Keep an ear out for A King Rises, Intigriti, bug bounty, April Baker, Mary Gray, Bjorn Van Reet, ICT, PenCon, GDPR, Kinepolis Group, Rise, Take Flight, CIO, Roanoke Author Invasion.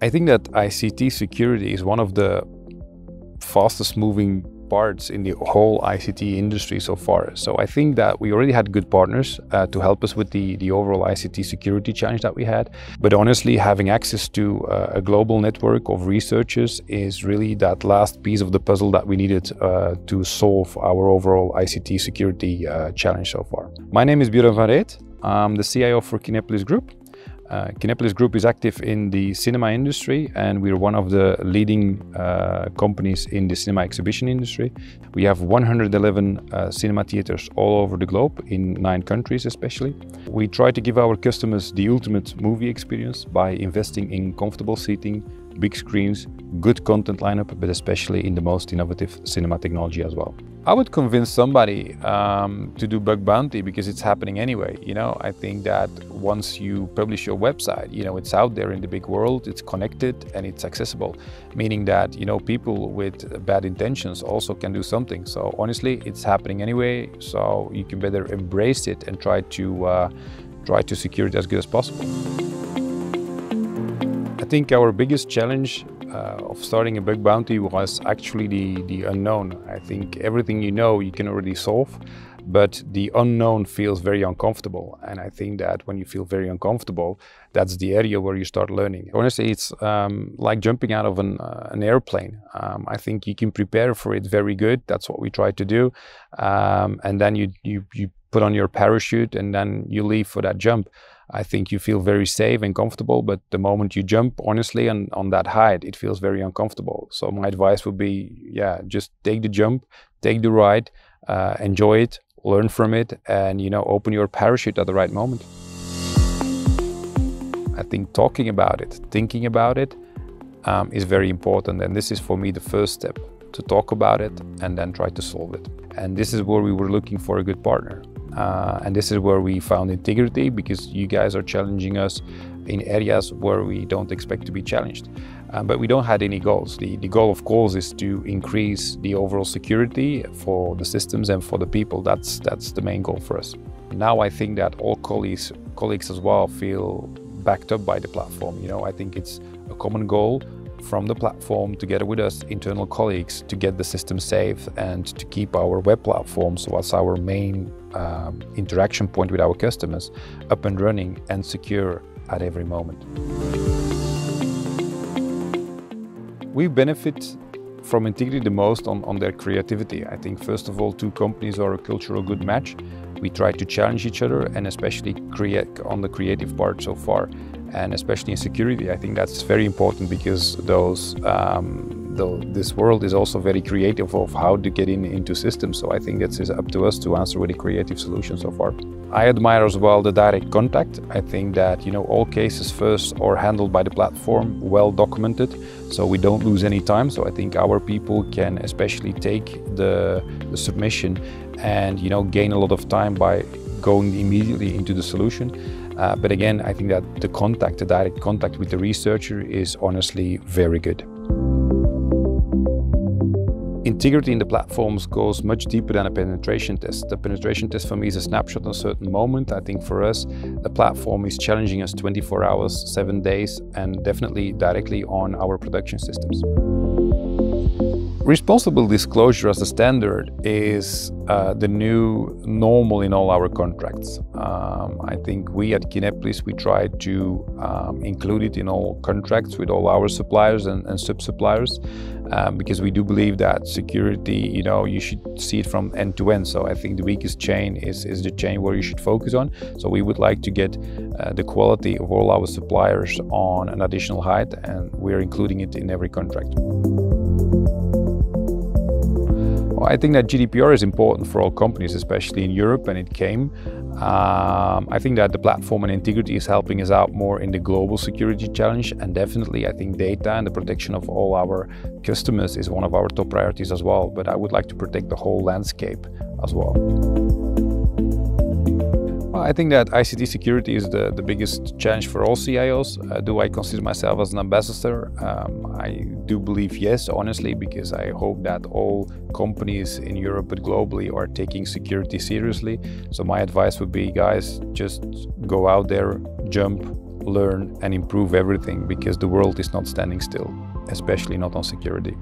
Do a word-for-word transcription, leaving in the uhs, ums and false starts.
I think that I C T security is one of the fastest moving parts in the whole I C T industry so far. So I think that we already had good partners uh, to help us with the, the overall I C T security challenge that we had. But honestly, having access to uh, a global network of researchers is really that last piece of the puzzle that we needed uh, to solve our overall I C T security uh, challenge so far. My name is Bjorn Van Reet. I'm the C I O for Kinepolis Group. Uh, Kinepolis Group is active in the cinema industry, and we're one of the leading uh, companies in the cinema exhibition industry. We have one hundred eleven uh, cinema theaters all over the globe, in nine countries especially. We try to give our customers the ultimate movie experience by investing in comfortable seating, big screens, good content lineup, but especially in the most innovative cinema technology as well. I would convince somebody um, to do bug bounty because it's happening anyway. You know, I think that once you publish your website, you know, it's out there in the big world, it's connected and it's accessible, meaning that, you know, people with bad intentions also can do something. So honestly, it's happening anyway. So you can better embrace it and try to uh, try to secure it as good as possible. I think our biggest challenge uh, of starting a bug bounty was actually the, the unknown. I think everything you know you can already solve, but the unknown feels very uncomfortable. And I think that when you feel very uncomfortable, that's the area where you start learning. Honestly, it's um, like jumping out of an, uh, an airplane. Um, I think you can prepare for it very good. That's what we try to do. Um, and then you, you, you put on your parachute and then you leave for that jump. I think you feel very safe and comfortable, but the moment you jump, honestly, and on that height, it feels very uncomfortable. So my advice would be, yeah, just take the jump, take the ride, uh, enjoy it, learn from it, and, you know, open your parachute at the right moment. I think talking about it, thinking about it um, is very important. And this is for me the first step, to talk about it and then try to solve it. And this is where we were looking for a good partner. Uh, and this is where we found Intigriti, because you guys are challenging us in areas where we don't expect to be challenged. Um, but we don't have any goals. The, the goal, of course, is to increase the overall security for the systems and for the people. That's, that's the main goal for us. Now I think that all colleagues, colleagues as well feel backed up by the platform. You know, I think it's a common goal from the platform together with us internal colleagues to get the system safe and to keep our web platform, so that's our main um, interaction point with our customers, up and running and secure at every moment. We benefit from Intigriti the most on, on their creativity. I think first of all, two companies are a cultural good match. We try to challenge each other, and especially create on the creative part so far. And especially in security, I think that's very important, because those, um, the, this world is also very creative of how to get in into systems. So I think it's up to us to answer with a creative solution so far. I admire as well the direct contact. I think that, you know, all cases first are handled by the platform, well documented, so we don't lose any time. So I think our people can especially take the, the submission and, you know, gain a lot of time by going immediately into the solution. Uh, but again, I think that the contact, the direct contact with the researcher is honestly very good. Integrity in the platforms goes much deeper than a penetration test. The penetration test for me is a snapshot on a certain moment. I think for us, the platform is challenging us twenty-four hours, seven days, and definitely directly on our production systems. Responsible disclosure as a standard is uh, the new normal in all our contracts. Um, I think we at Kinepolis, we try to um, include it in all contracts with all our suppliers and, and sub-suppliers, um, because we do believe that security, you know, you should see it from end to end. So I think the weakest chain is, is the chain where you should focus on. So we would like to get uh, the quality of all our suppliers on an additional height, and we're including it in every contract. I think that G D P R is important for all companies, especially in Europe, and it came. Um, I think that the platform and Intigriti is helping us out more in the global security challenge, and definitely I think data and the protection of all our customers is one of our top priorities as well, but I would like to protect the whole landscape as well. I think that I C T security is the, the biggest challenge for all C I Os. Uh, do I consider myself as an ambassador? Um, I do believe yes, honestly, because I hope that all companies in Europe but globally are taking security seriously. So my advice would be, guys, just go out there, jump, learn and improve everything because the world is not standing still, especially not on security.